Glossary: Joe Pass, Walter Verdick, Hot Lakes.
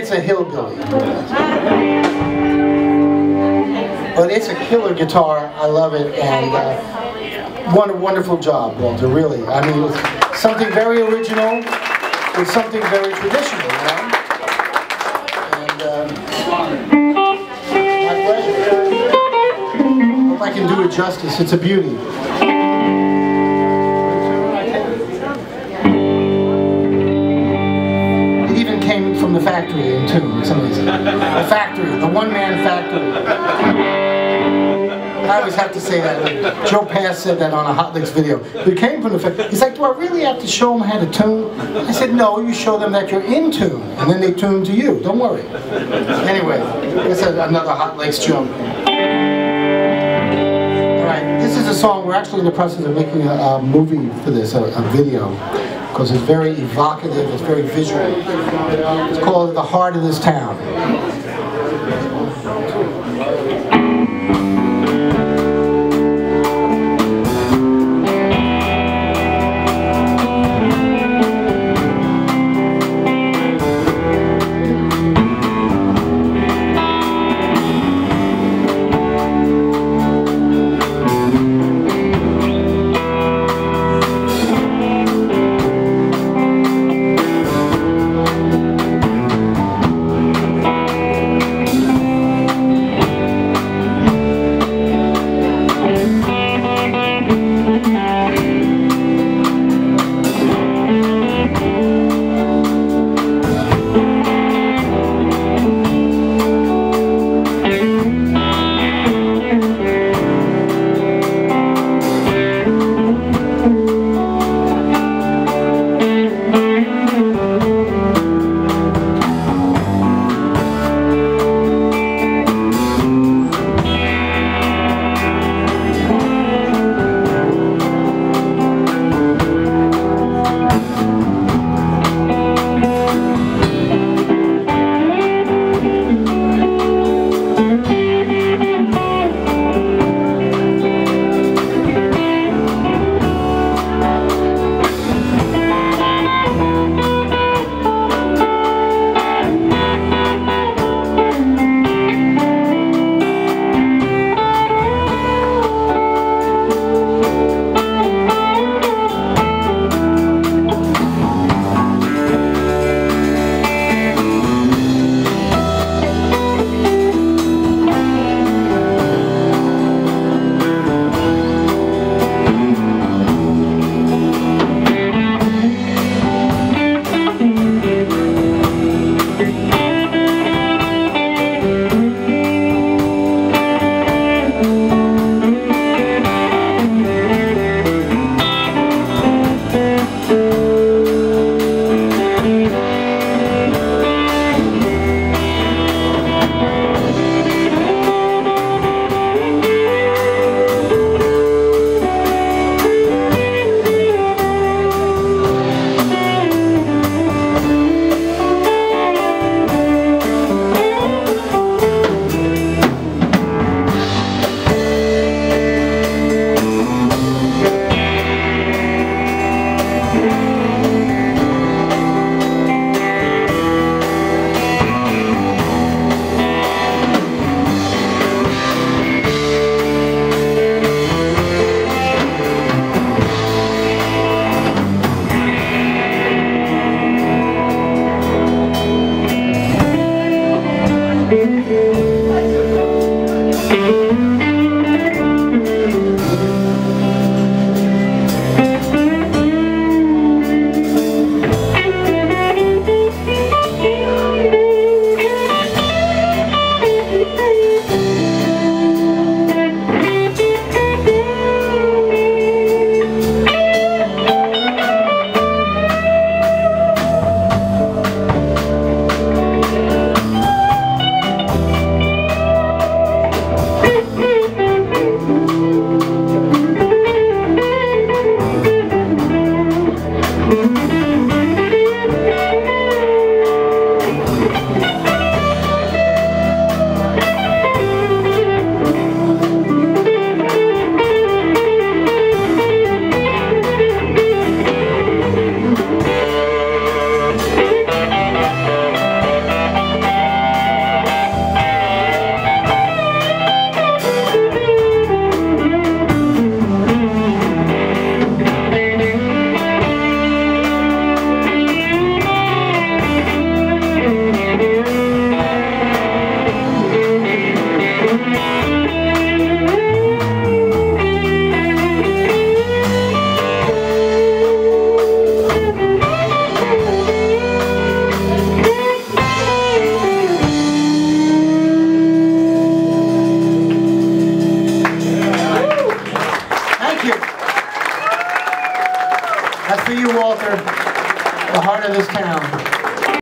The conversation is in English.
think it's a hillbilly. But it's a killer guitar. I love it. And what a wonderful job, Walter, really. I mean, with something very original with something very traditional, you know? And my pleasure. I hope I can do it justice. It's a beauty. From the factory in tune, some of these. The factory, the one-man factory. I always have to say that. Joe Pass said that on a Hot Lakes video. It came from the factory. He's like, do I really have to show them how to tune? I said, no, you show them that you're in tune, and then they tune to you. Don't worry. Anyway, that's another Hot Lakes joke. All right, this is a song. We're actually in the process of making a movie for this, a video. Because it's very evocative, it's very visual. It's called The Heart of This Town.